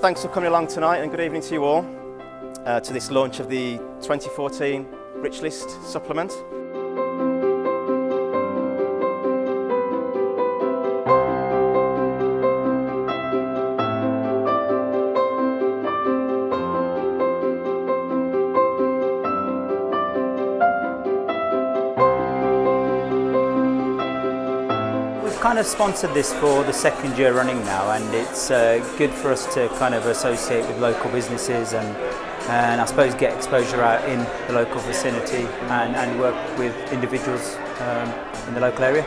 Thanks for coming along tonight, and good evening to you all to this launch of the 2014 Rich List supplement. Kind of sponsored this for the second year running now, and it's good for us to kind of associate with local businesses and I suppose get exposure out in the local vicinity and work with individuals in the local area.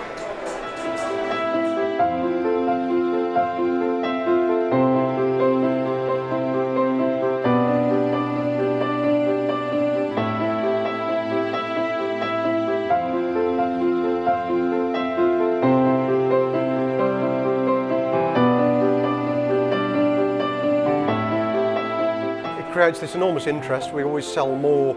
Creates this enormous interest. We always sell more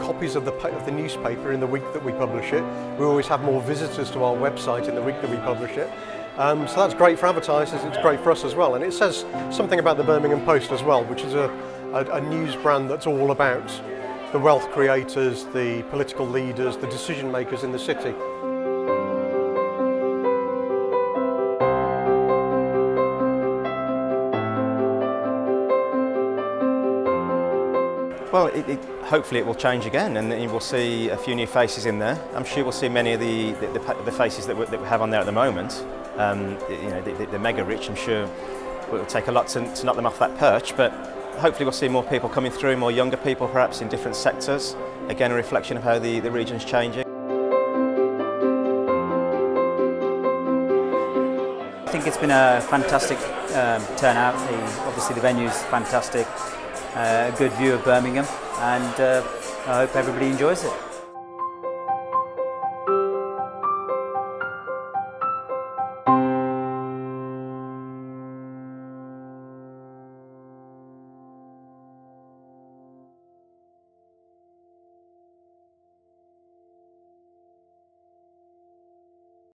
copies of the newspaper in the week that we publish it. We always have more visitors to our website in the week that we publish it. So that's great for advertisers, it's great for us as well. And it says something about the Birmingham Post as well, which is a news brand that's all about the wealth creators, the political leaders, the decision makers in the city. Well, hopefully it will change again, and we'll see a few new faces in there. I'm sure we'll see many of the faces that we have on there at the moment. You know, they're mega rich. I'm sure it will take a lot to knock them off that perch, but hopefully we'll see more people coming through, more younger people perhaps in different sectors. Again, a reflection of how the region's changing. I think it's been a fantastic turnout. Obviously the venue's fantastic. A good view of Birmingham, and I hope everybody enjoys it.